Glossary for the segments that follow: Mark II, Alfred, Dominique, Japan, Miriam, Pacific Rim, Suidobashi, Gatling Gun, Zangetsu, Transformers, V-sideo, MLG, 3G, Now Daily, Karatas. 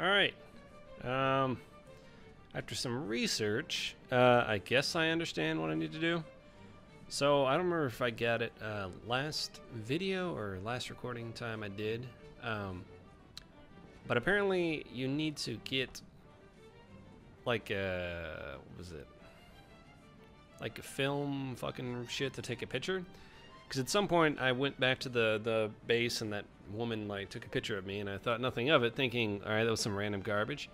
Alright. After some research, I guess I understand what I need to do. So, I don't remember if I got it last video or last recording time I did. But apparently you need to get like a, what was it? Like a film fucking shit to take a picture. Because at some point I went back to the base and that woman like took a picture of me and I thought nothing of it, thinking, alright, that was some random garbage.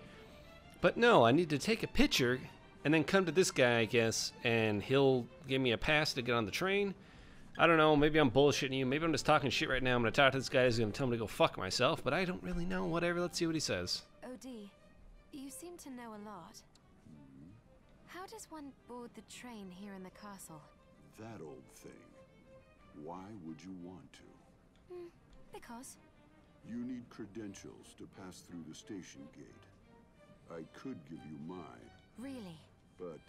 But no, I need to take a picture and then come to this guy, I guess, and he'll give me a pass to get on the train. I don't know, maybe I'm bullshitting you, maybe I'm just talking shit right now. I'm gonna talk to this guy, he's gonna tell me to go fuck myself, but I don't really know, whatever, let's see what he says. OD, you seem to know a lot. How does one board the train here in the castle? That old thing. Why would you want to? Because. You need credentials to pass through the station gate. I could give you mine. Really? But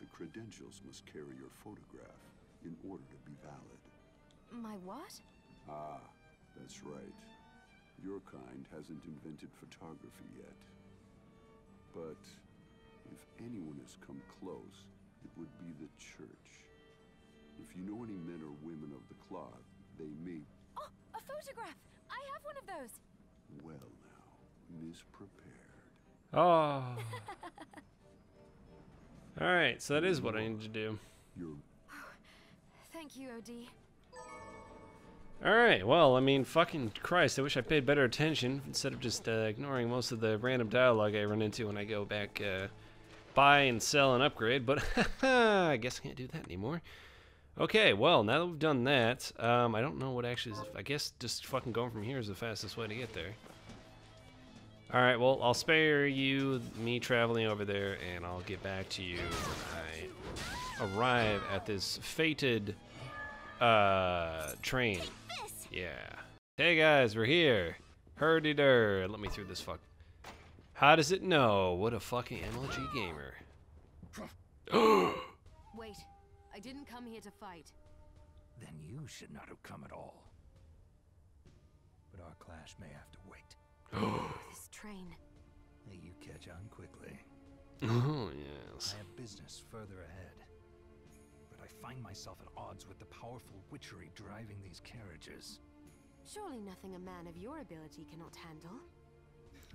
the credentials must carry your photograph in order to be valid. My what? Ah, that's right. Your kind hasn't invented photography yet. But if anyone has come close, it would be the church. If you know any men or women of the cloth, they may... Oh, a photograph! I have one of those! Well now, Miss Prepared. Oh. Alright, so that is what I need to do. Thank you, OD. Alright, well, I mean, fucking Christ, I wish I paid better attention instead of just ignoring most of the random dialogue I run into when I go back, buy and sell and upgrade, but I guess I can't do that anymore. Okay, well, now that we've done that, I don't know what actually is, I guess just fucking going from here is the fastest way to get there. Alright, well, I'll spare you me traveling over there, and I'll get back to you when I arrive at this fated, train. Yeah. Hey guys, we're here. Hurdy-dur. Let me through this fuck. How does it know? What a fucking MLG gamer. Wait. I didn't come here to fight. Then you should not have come at all. But our clash may have to wait. Oh, this train. You catch on quickly. Oh, yes. I have business further ahead. But I find myself at odds with the powerful witchery driving these carriages. Surely nothing a man of your ability cannot handle.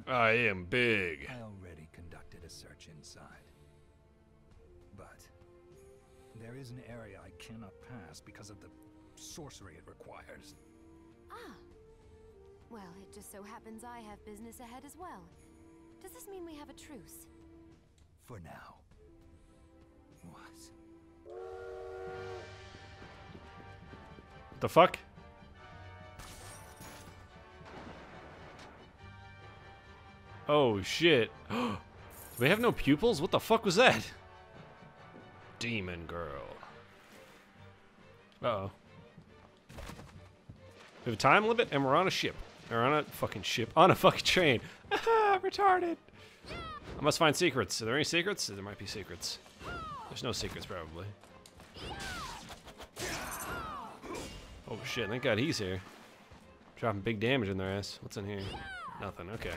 I am big. I already conducted a search inside. But... there is an area I cannot pass because of the sorcery it requires. Ah. Well, it just so happens I have business ahead as well. Does this mean we have a truce? For now. What? The fuck? Oh, shit. We have no pupils? What the fuck was that? Demon girl. Uh-oh. We have a time limit and we're on a ship. Or on a fucking ship. On a fucking train. Ah, retarded. I must find secrets. Are there any secrets? There might be secrets. There's no secrets, probably. Oh, shit. Thank God he's here. Dropping big damage in their ass. What's in here? Nothing. Okay.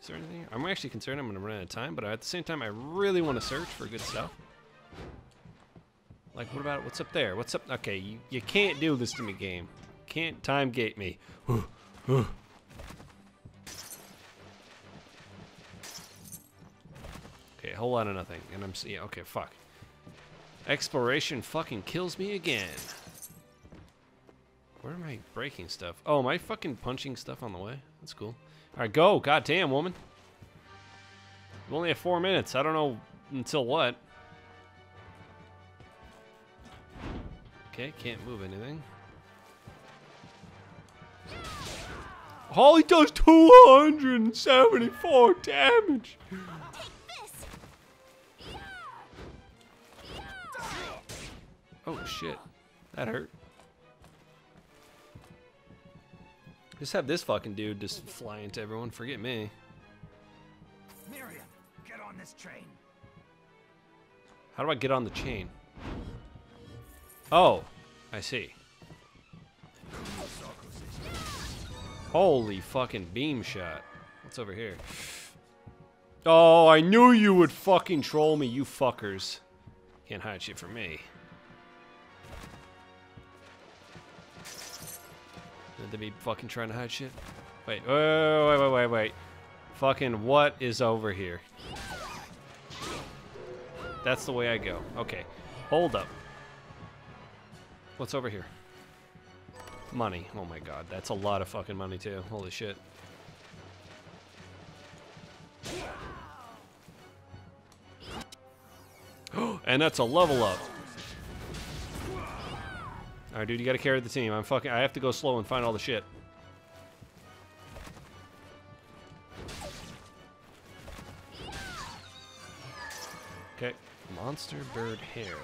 Is there anything? I'm actually concerned I'm going to run out of time, but at the same time, I really want to search for good stuff. Like, what about, what's up there? What's up? Okay, you can't do this to me, game. Can't time gate me. Okay, a whole lot of nothing. And I'm, yeah, okay, fuck. Exploration fucking kills me again. Where am I breaking stuff? Oh, am I fucking punching stuff on the way? That's cool. Alright, go! Goddamn, woman. We only have 4 minutes. I don't know until what. Okay, can't move anything. Oh, he does 274 damage! Oh, shit. That hurt. Just have this fucking dude just fly into everyone. Forget me. Miriam, get on this train. How do I get on the chain? Oh, I see. So Holy fucking beam shot. What's over here? Oh, I knew you would fucking troll me, you fuckers. Can't hide shit from me. Did they be fucking trying to hide shit? Wait, wait. Fucking what is over here? That's the way I go. Okay. Hold up. What's over here? Money. Oh my god. That's a lot of fucking money too. Holy shit. And that's a level up. Alright, dude, you gotta carry the team. I have to go slow and find all the shit. Okay. Monster bird hair.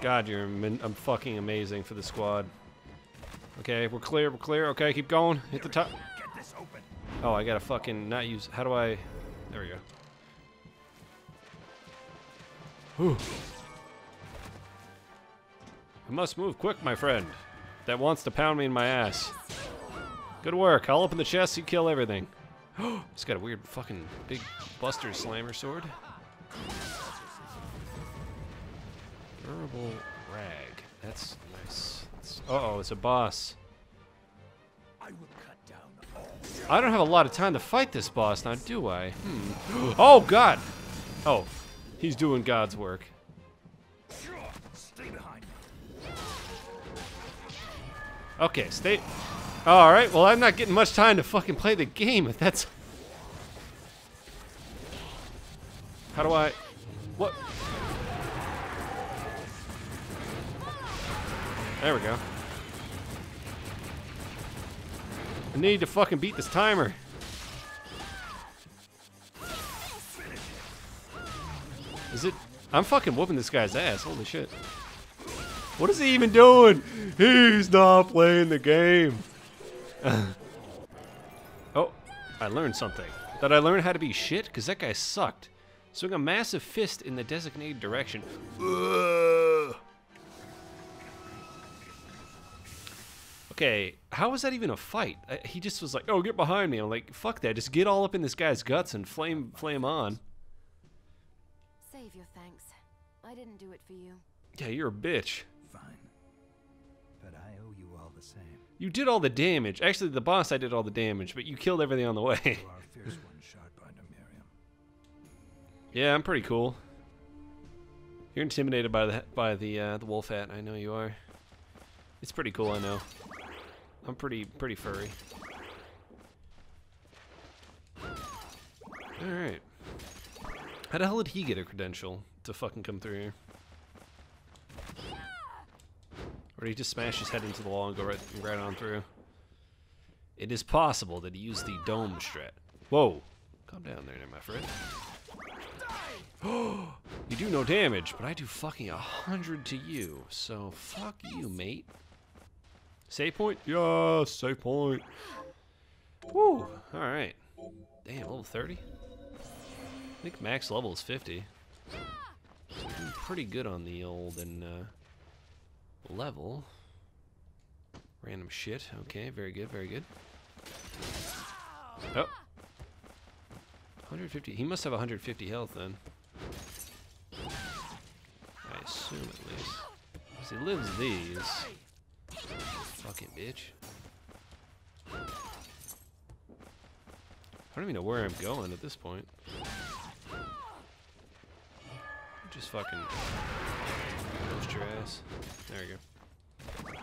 God, you're I'm fucking amazing for the squad. Okay, we're clear, we're clear. Okay, keep going. Hit the top. Get this open. Oh, I gotta fucking not use. How do I? There we go. Whew. I must move quick, my friend. That wants to pound me in my ass. Good work. I'll open the chest and kill everything. It's got a weird fucking big Buster Slammer sword. Durable rag. That's nice. Uh-oh, it's a boss. I don't have a lot of time to fight this boss now, do I? Hmm. Oh, God! Oh, he's doing God's work. Okay, stay... Alright, well, I'm not getting much time to fucking play the game if that's... How do I... What? There we go. I need to fucking beat this timer. Is it? I'm fucking whooping this guy's ass. Holy shit. What is he even doing? He's not playing the game. Oh, I learned something. Did I learn how to be shit? Because that guy sucked. Swing a massive fist in the designated direction. Ugh. Okay, how was that even a fight? He just was like, oh, get behind me. I'm like, fuck that. Just get all up in this guy's guts and flame on. Save your thanks. I didn't do it for you. Yeah, you're a bitch. Fine. But I owe you all the same. You did all the damage. Actually, the boss, I did all the damage, but you killed everything on the way. You are a fierce one, Shardbinder Miriam. Yeah, I'm pretty cool. You're intimidated by the wolf hat. I know you are. It's pretty cool, I know. I'm pretty furry. Alright. How the hell did he get a credential to fucking come through here? Or did he just smash his head into the wall and go right on through? It is possible that he used the dome strat. Whoa. Calm down there, my friend. You do no damage, but I do fucking 100 to you. So fuck you, mate. Save point? Yeah, save point. Woo! Alright. Damn, level 30? I think max level is 50. So doing pretty good on the old and level. Random shit. Okay, very good, very good. Oh. 150. He must have 150 health then. I assume at least. Because he lives these. Fucking bitch. I don't even know where I'm going at this point. Just fucking roast your ass. There we go.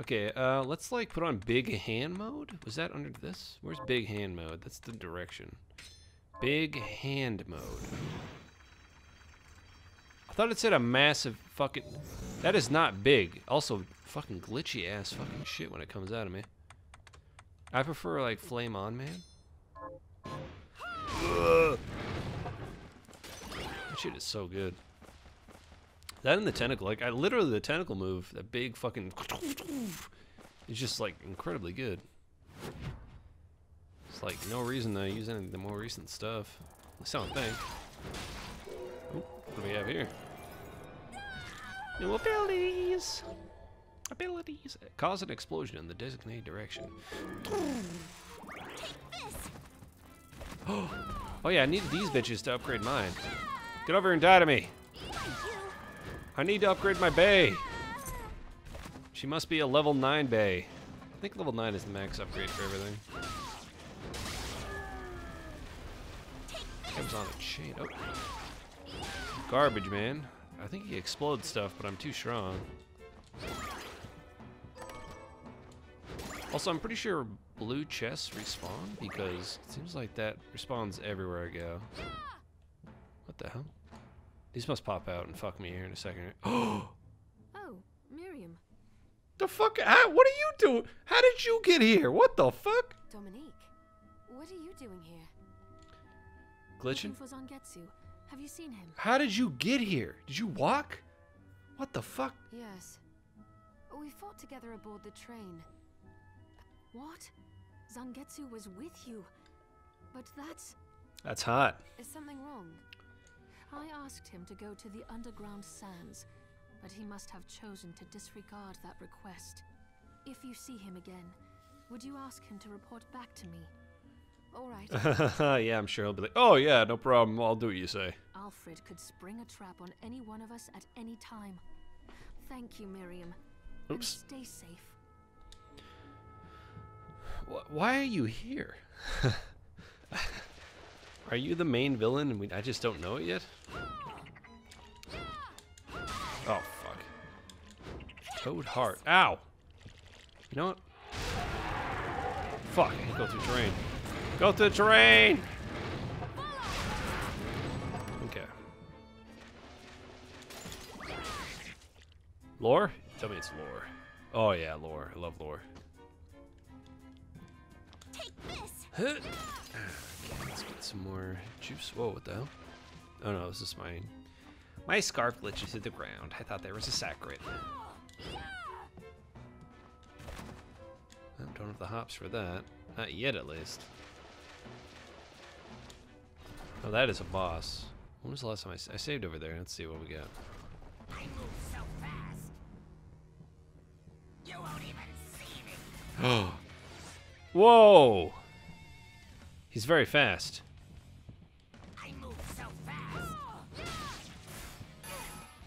Okay, let's like put on big hand mode. Was that under this? Where's big hand mode? That's the direction. Big hand mode. I thought it said a massive fucking... That is not big. Also, fucking glitchy ass fucking shit when it comes out of me. I prefer like flame on, man. That shit is so good. That and the tentacle, like I literally the tentacle move, that big fucking is just like incredibly good. It's like no reason to use any of the more recent stuff. At least I don't think. Ooh, what do we have here? New abilities! Cause an explosion in the designated direction. Oh yeah, I need these bitches to upgrade mine. Get over here and die to me. I need to upgrade my bay. She must be a level 9 bay. I think level 9 is the max upgrade for everything. Comes on a chain. Oh. Garbage, man. I think he explodes stuff, but I'm too strong. Also, I'm pretty sure blue chests respawn because it seems like that respawns everywhere I go. What the hell? These must pop out and fuck me here in a second. Oh! Oh, Miriam. The fuck? What are you doing? How did you get here? What the fuck? Dominique, what are you doing here? Glitching? For Zangetsu. Have you seen him? How did you get here? Did you walk? What the fuck? Yes. We fought together aboard the train. What? Zangetsu was with you. But that's... That's hot. Is something wrong? I asked him to go to the underground sands, but he must have chosen to disregard that request. If you see him again, would you ask him to report back to me? All right. Yeah, I'm sure he'll be like, oh yeah, no problem, I'll do what you say. Alfred could spring a trap on any one of us at any time. Thank you, Miriam. Oops. And stay safe. Why are you here? Are you the main villain and I just don't know it yet? Oh, fuck. Toad heart. Ow! You know what? Fuck, I can't go through terrain. Go through terrain! Okay. Lore? Tell me it's lore. Oh yeah, lore. I love lore. Take this. Huh. Okay, let's get some more juice. Whoa, what the hell? Oh no, this is mine. My scarf glitches to the ground. I thought there was a saccharin. I don't have the hops for that. Not yet, at least. Oh, that is a boss. When was the last time I saved over there? Let's see what we got. I move so fast. You won't even see me. Oh. Whoa. He's very fast. I move so fast.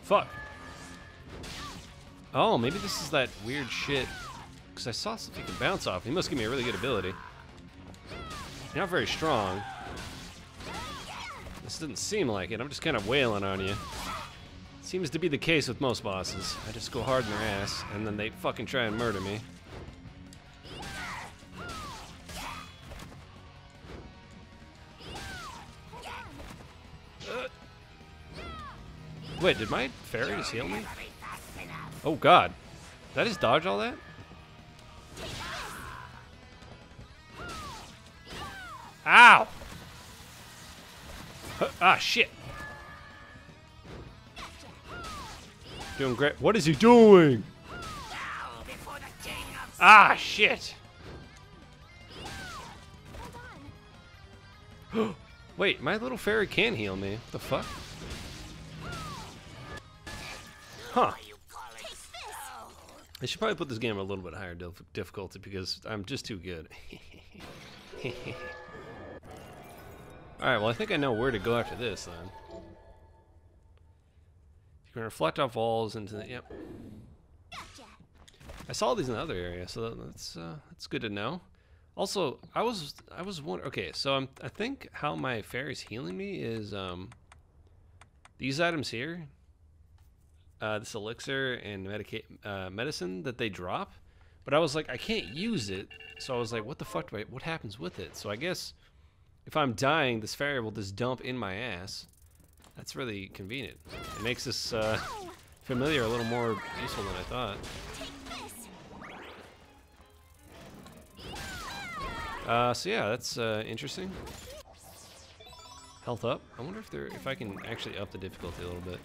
Fuck. Oh, maybe this is that weird shit. Because I saw something can bounce off. He must give me a really good ability. You're not very strong. This doesn't seem like it. I'm just kind of wailing on you. Seems to be the case with most bosses. I just go hard in their ass, and then they fucking try and murder me. Wait, did my fairy just heal me? Oh god. Did I just dodge all that? Ow! Ah, shit. Doing great. What is he doing? Ah, shit. Wait, my little fairy can heal me. What the fuck? Huh. I should probably put this game a little bit higher difficulty because I'm just too good. Alright, well I think I know where to go after this then. You can reflect off walls into the... Yep. I saw these in the other area, so that's good to know. Also, I was wondering... Okay, so I think how my fairy's healing me is these items here. This elixir and medicine that they drop. But I was like, I can't use it. So I was like, what the fuck do I... What happens with it? So I guess... If I'm dying, this fairy will just dump in my ass. That's really convenient. It makes this familiar a little more useful than I thought. So yeah, that's interesting. Health up. I wonder if I can actually up the difficulty a little bit.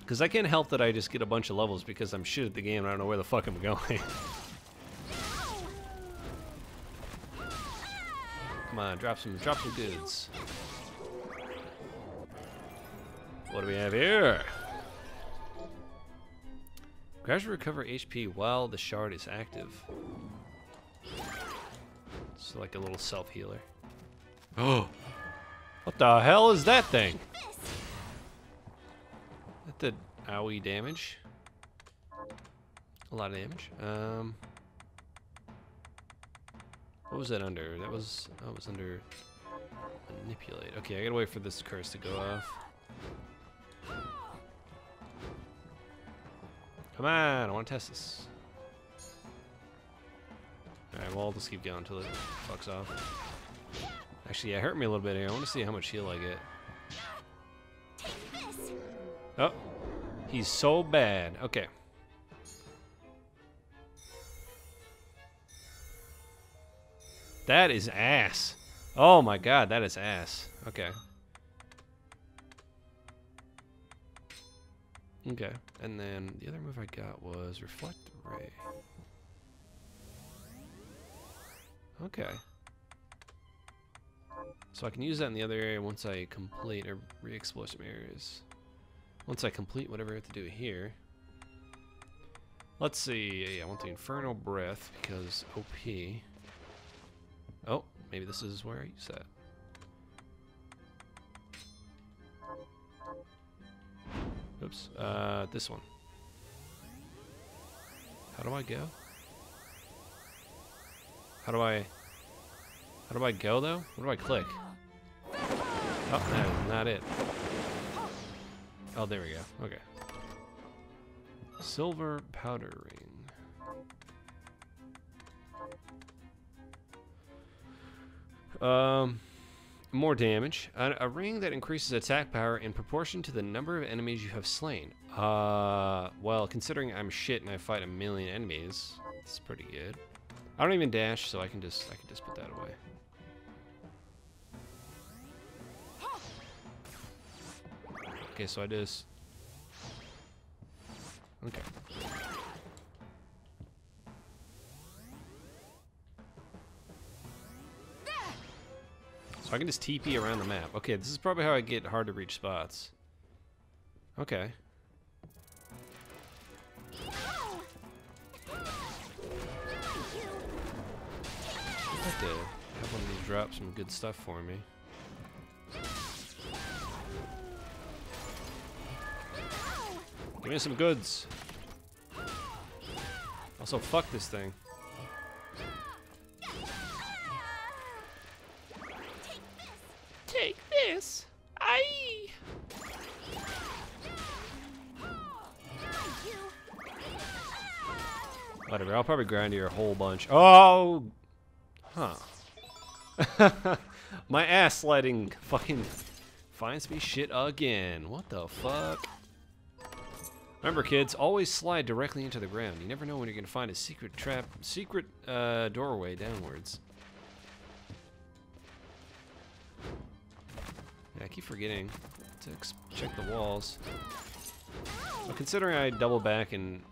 Because I can't help that I just get a bunch of levels because I'm shit at the game and I don't know where the fuck I'm going. Come on, drop some goods. What do we have here? Gradually recover HP while the shard is active. It's like a little self-healer. Oh! What the hell is that thing? That did owie damage. A lot of damage. What was that under? That was... Oh, it was under... Manipulate. Okay, I gotta wait for this curse to go off. Come on, I wanna test this. Alright, well, I'll just keep going until it fucks off. Actually, yeah, it hurt me a little bit here. I wanna see how much heal I get. Oh, he's so bad. Okay. That is ass. Oh my god, that is ass. Okay. Okay, and then the other move I got was Reflect Ray. Okay. So I can use that in the other area once I complete or re-explore some areas. Once I complete whatever I have to do here. Let's see, yeah, I want the Infernal Breath because OP. Oh, maybe this is where I use that. Oops, this one. How do I go? How do I go though? What do I click? Oh, that is not it. Oh, there we go. Okay. Silver powder ring. More damage. A ring that increases attack power in proportion to the number of enemies you have slain. Well, considering I'm shit and I fight 1,000,000 enemies, it's pretty good. I don't even dash, so I can just put that away. Okay, so I just... Okay. So I can just TP around the map. Okay, this is probably how I get hard to reach spots. Okay. I'd like to have one of these drop some good stuff for me. Give me some goods. Also, fuck this thing. Aye. Whatever, I'll probably grind here a whole bunch. Oh! Huh. My ass sliding fucking finds me shit again. What the fuck? Remember kids, always slide directly into the ground. You never know when you're gonna find a secret trap, secret doorway downwards. Yeah, I keep forgetting to check the walls. But considering I double back and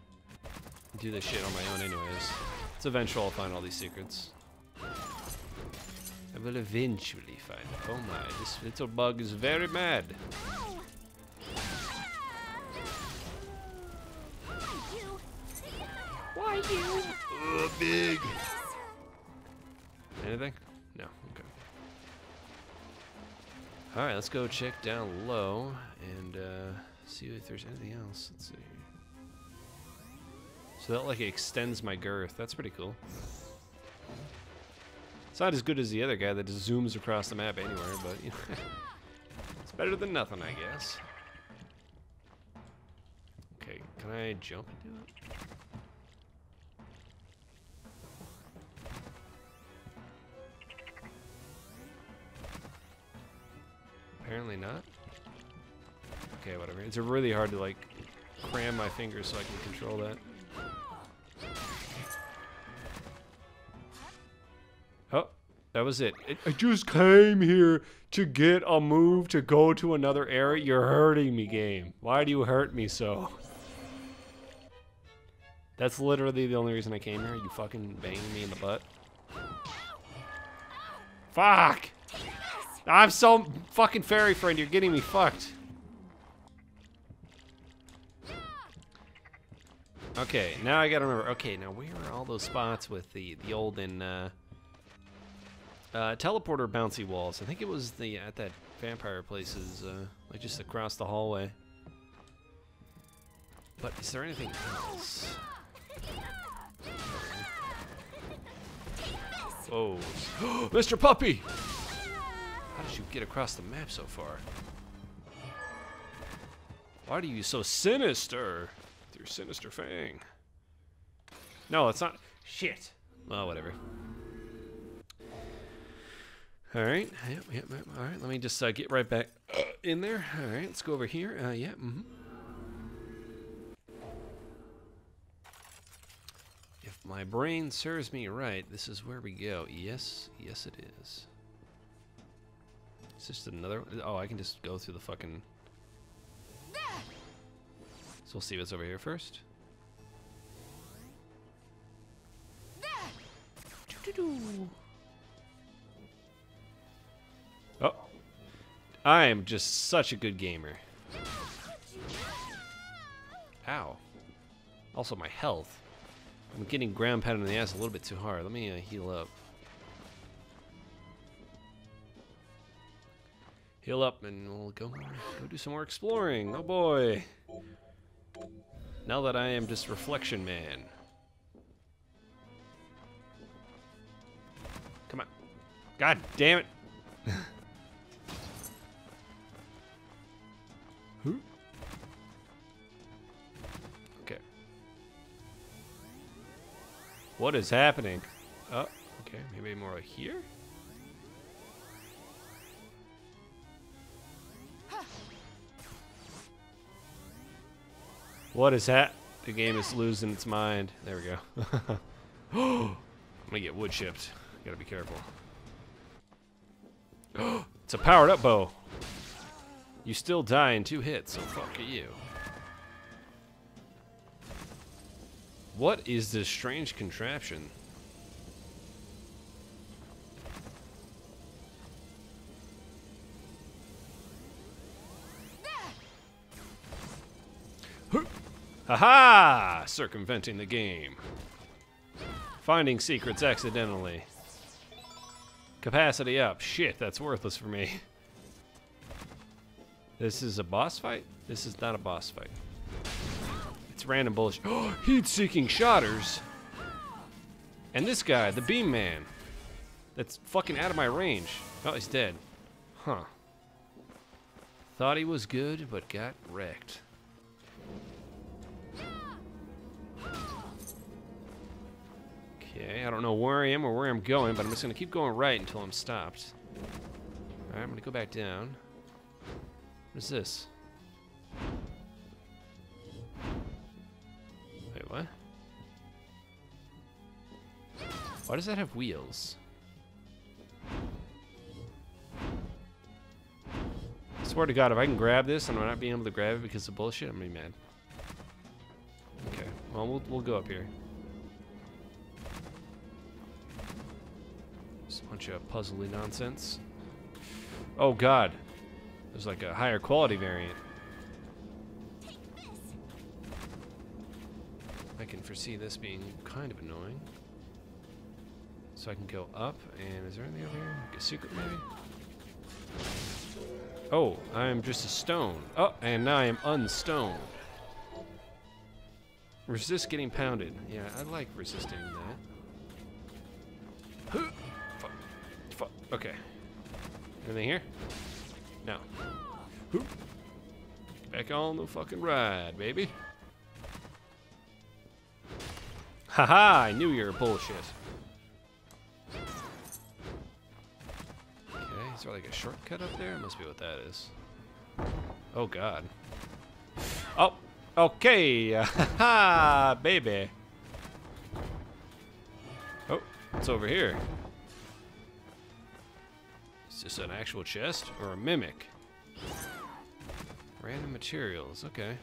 do this shit on my own anyways, it's eventually I'll find all these secrets. I will eventually find it. Oh my, this little bug is very mad. Why you? Oh, big. Anything? No, okay. Alright, let's go check down low and see if there's anything else. Let's see. So that like extends my girth. That's pretty cool. It's not as good as the other guy that just zooms across the map anywhere, but you know, it's better than nothing, I guess. Okay, can I jump into it? Apparently not. Okay, whatever. It's really hard to like cram my fingers so I can control that. Oh, that was it. I just came here to get a move to go to another area. You're hurting me, game. Why do you hurt me so? That's literally the only reason I came here. You fucking banged me in the butt. Fuck! I'm so fucking fairy friend, you're getting me fucked. Okay, now I gotta remember. Okay, now where are all those spots with the olden teleporter bouncy walls? I think it was the at that vampire place's like just across the hallway. But is there anything else? Oh, Mr. Puppy! How did you get across the map so far? Why are you so sinister? With your sinister fang. No, it's not. Shit. Well, whatever. Alright. Yep. Alright, let me just get right back in there. Alright, let's go over here. Yeah. Mm-hmm. If my brain serves me right, this is where we go. Yes. Yes, it is. It's just another... Oh, I can just go through the fucking... So we'll see what's over here first. Oh. I am just such a good gamer. Ow. Also, my health. I'm getting ground pounded in the ass a little bit too hard. Let me heal up. Heal up and we'll go do some more exploring. Oh boy. Now that I am just Reflection Man. Come on. God damn it. Who? Okay. What is happening? Oh, okay. Maybe more here? What is that? The game is losing its mind. There we go. I'm gonna get wood chipped. Gotta be careful. It's a powered up bow. You still die in 2 hits, so fuck you. What is this strange contraption? Haha! Circumventing the game. Finding secrets accidentally. Capacity up. Shit, that's worthless for me. This is a boss fight? This is not a boss fight. It's random bullshit. Oh, heat-seeking shotters! And this guy, the beam man. That's fucking out of my range. Oh, he's dead. Huh. Thought he was good, but got wrecked. Okay, I don't know where I am or where I'm going, but I'm just gonna keep going right until I'm stopped. Alright, I'm gonna go back down. What is this? Wait, what? Why does that have wheels? I swear to God, if I can grab this and I'm not being able to grab it because of bullshit, I'm gonna be mad. Okay, well, we'll go up here. Bunch of puzzly nonsense. Oh god. There's like a higher quality variant. I can foresee this being kind of annoying. So I can go up and is there anything over here? Like a secret maybe? Oh, I'm just a stone. Oh, and now I am unstoned. Resist getting pounded. Yeah, I like resisting that. Okay. Anything here? No. Whoop. Back on the fucking ride, baby. Haha, I knew you were bullshit. Okay, is there like a shortcut up there? Must be what that is. Oh god. Oh, okay. Haha, baby. Oh, it's over here. Is this an actual chest or a mimic? Random materials, okay.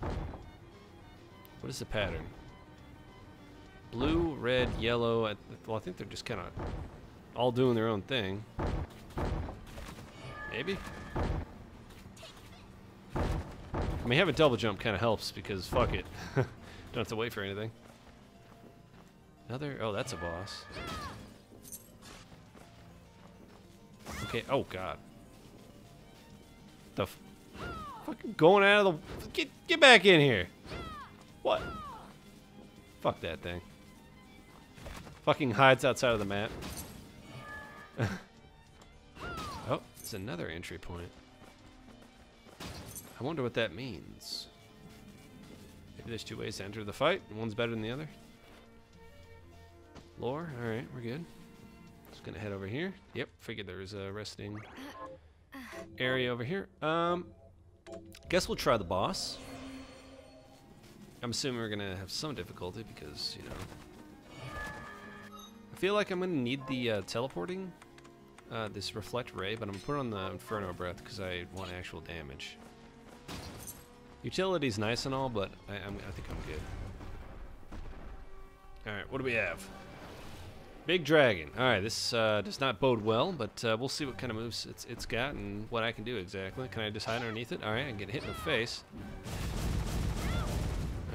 What is the pattern? Blue, red, yellow. Well, I think they're just kind of all doing their own thing. Maybe? I mean, having double jump kind of helps because fuck it. Don't have to wait for anything. Another... Oh, that's a boss. Okay, oh god. The fucking going out of the... Get back in here! What? Fuck that thing. Fucking hides outside of the map. Oh, it's another entry point. I wonder what that means. Maybe there's two ways to enter the fight, and one's better than the other. Lore, alright, we're good. Just gonna head over here. Yep, figured there was a resting area over here. Guess we'll try the boss. I'm assuming we're gonna have some difficulty because, you know... I feel like I'm gonna need the teleporting, this reflect ray, but I'm gonna put it on the Inferno Breath because I want actual damage. Utility's nice and all, but I think I'm good. Alright, what do we have? Big Dragon. Alright, this does not bode well, but we'll see what kind of moves it's got and what I can do exactly. Can I just hide underneath it? Alright, I can get hit in the face.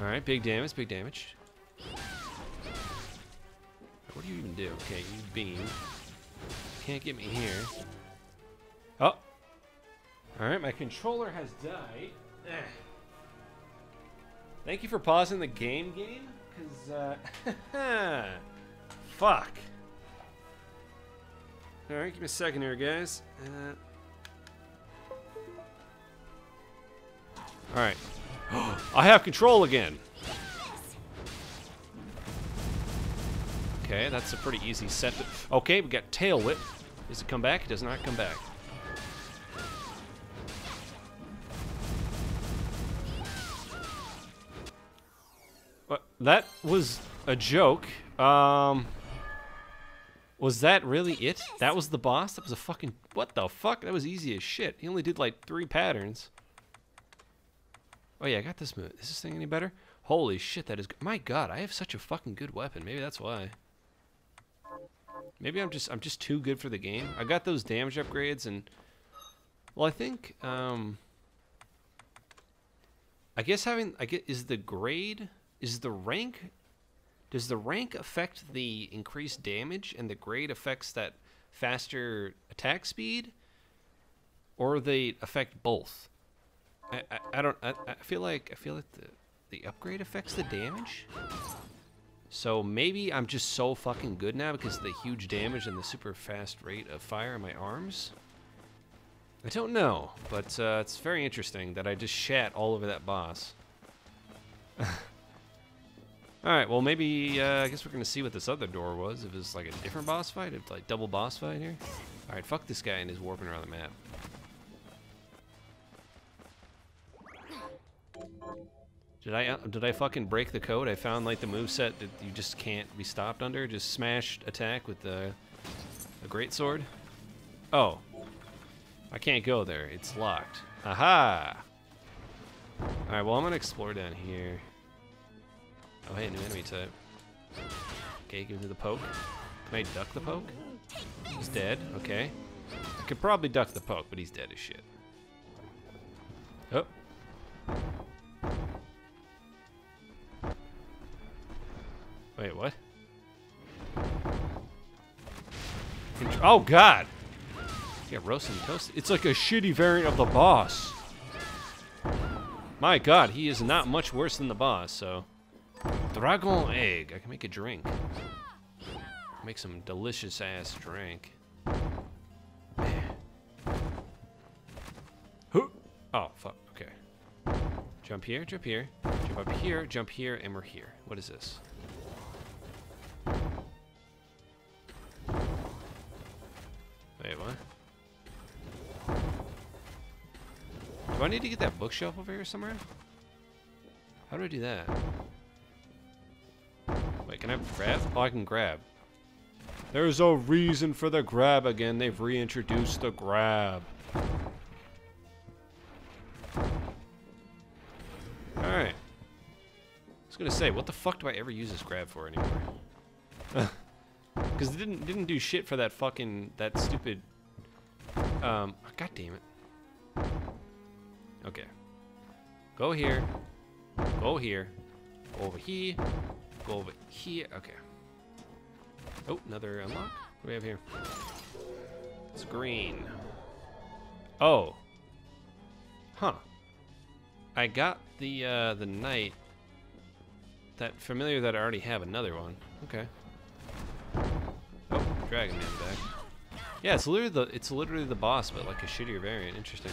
Alright, big damage, big damage. What do you even do? Okay, you beam. Can't get me here. Oh! Alright, my controller has died. Thank you for pausing the game, because, fuck. Alright, give me a second here, guys. Alright. I have control again! Okay, that's a pretty easy set. Okay, we got Tail Whip. Does it come back? It does not come back. That was a joke. Was that really it? That was the boss? That was a fucking... What the fuck? That was easy as shit. He only did like 3 patterns. Oh yeah, I got this move. Is this thing any better? Holy shit, that is... My god, I have such a fucking good weapon. Maybe that's why. Maybe I'm just too good for the game. I got those damage upgrades and... Well, I think, I guess having... Is the grade... Is the rank, does the rank affect the increased damage and the grade affects that faster attack speed? Or they affect both? I feel like the upgrade affects the damage? So maybe I'm just so fucking good now because of the huge damage and the super fast rate of fire in my arms? I don't know, but it's very interesting that I just shat all over that boss. Alright, well maybe, I guess we're gonna see what this other door was, if it's like a different boss fight, if like double boss fight here. Alright, fuck this guy and his warping around the map. Did I fucking break the code? I found like the moveset that you just can't be stopped under, just smash attack with a greatsword. Oh. I can't go there, it's locked. Aha! Alright, well I'm gonna explore down here. Oh hey, new enemy type. Okay, give me the poke. Can I duck the poke? He's dead, okay. I could probably duck the poke, but he's dead as shit. Oh. Wait, what? Oh god! Yeah, roasted and toasted. It's like a shitty variant of the boss. My god, he is not much worse than the boss, so... Dragon egg. I can make a drink. Make some delicious ass drink. Oh fuck. Okay. Jump here. Jump here. Jump up here. Jump here, and we're here. What is this? Wait, what? Do I need to get that bookshelf over here somewhere? How do I do that? Wait, can I grab? Oh, I can grab. There's a reason for the grab again. They've reintroduced the grab. Alright. I was gonna say, what the fuck do I ever use this grab for anymore? Because it didn't do shit for that fucking, that stupid... Oh, god damn it. Okay. Go here. Go here. Go over here. Go over here. Okay. Oh, another unlock. What do we have here? It's green. Oh. Huh. I got the knight. That familiar that I already have another one. Okay. Oh, Dragon Man back. Yeah, it's literally the boss, but like a shittier variant. Interesting.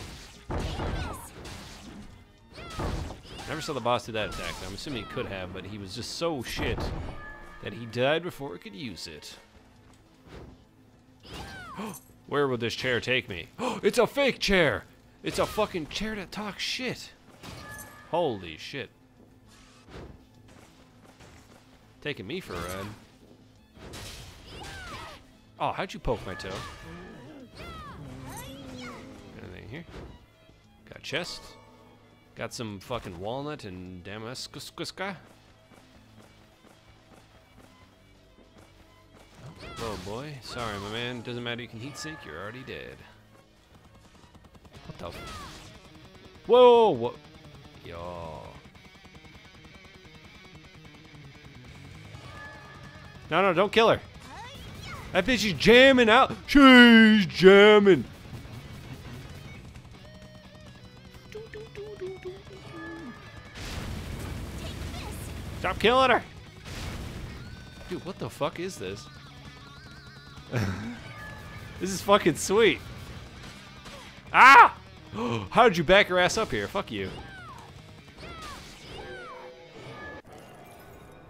Never saw the boss do that attack. I'm assuming he could have, but he was just so shit that he died before it could use it. Where would this chair take me? It's a fake chair! It's a fucking chair that talks shit. Holy shit. Taking me for a ride. Oh, how'd you poke my toe? Anything here? Got a chest. Got some fucking walnut and damaskuska. Oh boy. Sorry, my man. Doesn't matter, you can heat sink, you're already dead. What the f— whoa! What? Yo. No, no, don't kill her. That bitch is jamming out. She's jamming. Stop killing her. Dude, what the fuck is this? This is fucking sweet. Ah! How did you back her ass up here? Fuck you.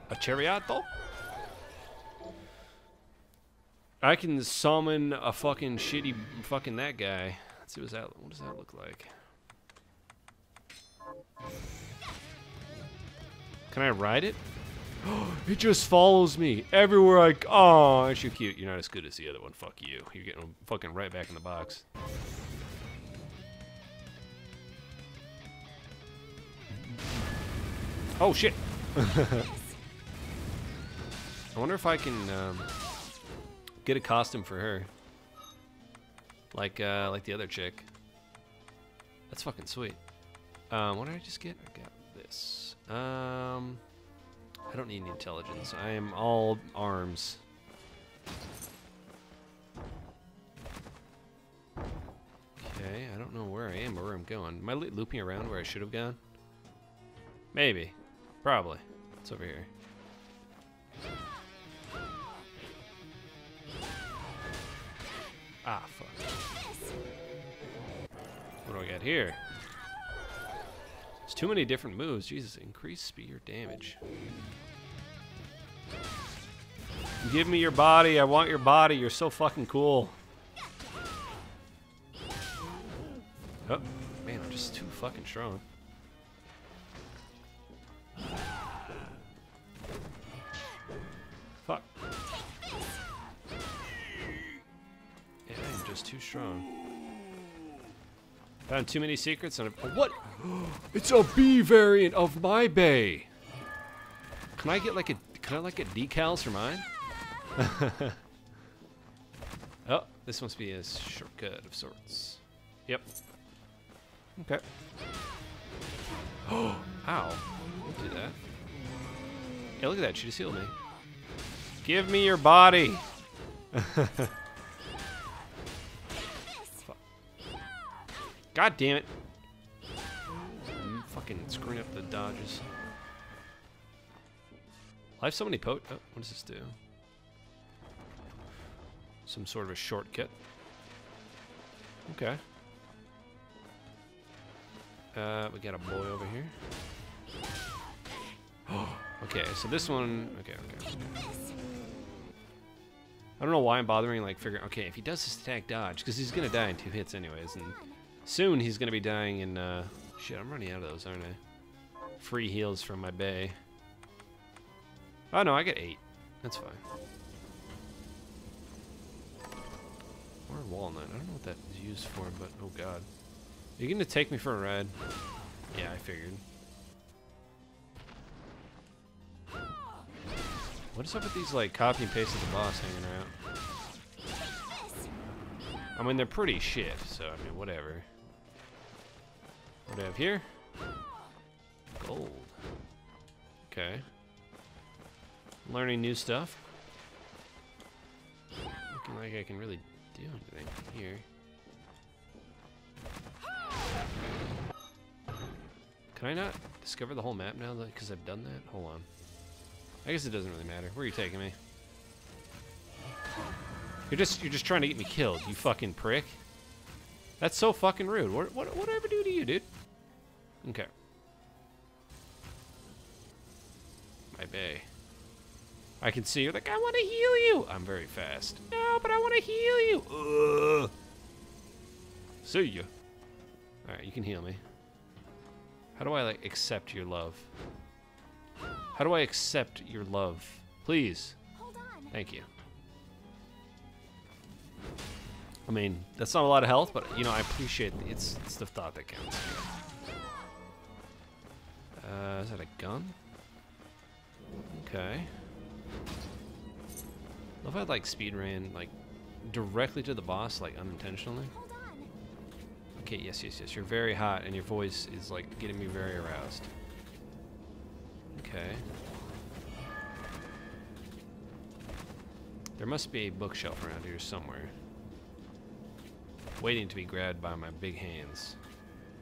A chariato? I can summon a fucking shitty fucking that guy. Let's see what does that look like? Can I ride it? It just follows me everywhere I go. Oh, aren't you cute? You're not as good as the other one. Fuck you. You're getting fucking right back in the box. Oh shit. I wonder if I can get a costume for her, like the other chick. That's fucking sweet. What did I just get? I got this. I don't need any intelligence. I am all arms. Okay, I don't know where I am or where I'm going. Am I looping around where I should have gone? Maybe. Probably. It's over here. Ah, fuck. What do I got here? There's too many different moves. Jesus, increase speed or damage. Give me your body. I want your body. You're so fucking cool. Oh, man, I'm just too fucking strong. Fuck. Too strong. Found too many secrets on a— what? It's a B variant of my bay. Can I get like a— can I like get decals for mine? Oh, this must be a shortcut of sorts. Yep. Okay. Oh, ow! Don't do that. Hey, look at that. She just healed me. Give me your body. God damn it. I'm fucking screwing up the dodges. I have so many pot— oh, what does this do? Some sort of a shortcut. Okay. We got a boy over here. Okay, so this one— okay, okay. I don't know why I'm bothering, like, figuring— okay, if he does this attack dodge, because he's gonna die in 2 hits anyways, and soon he's gonna be dying in, shit, I'm running out of those, aren't I? Free heals from my bay. Oh no, I got 8. That's fine. Or walnut. I don't know what that is used for, but oh god. Are you gonna take me for a ride? Yeah, I figured. What is up with these, like, copy and paste of the boss hanging around? I mean, they're pretty shit, so I mean, whatever. What do I have here? gold. Okay. Learning new stuff. Looking like I can really do anything here. Can I not discover the whole map now because I've done that? Hold on. I guess it doesn't really matter. Where are you taking me? You're just trying to get me killed, you fucking prick. That's so fucking rude. What did I ever do to you, dude? Okay. My bay. I can see you're like, I want to heal you. I'm very fast. No, but I want to heal you. Ugh. See you. All right, you can heal me. How do I like accept your love? How do I accept your love? Please. Hold on. Thank you. I mean, that's not a lot of health, but you know, I appreciate it. It's the thought that counts. Is that a gun? Okay. What if I like speed ran like directly to the boss, like unintentionally? Okay, yes. You're very hot, and your voice is like getting me very aroused. Okay. There must be a bookshelf around here somewhere, waiting to be grabbed by my big hands.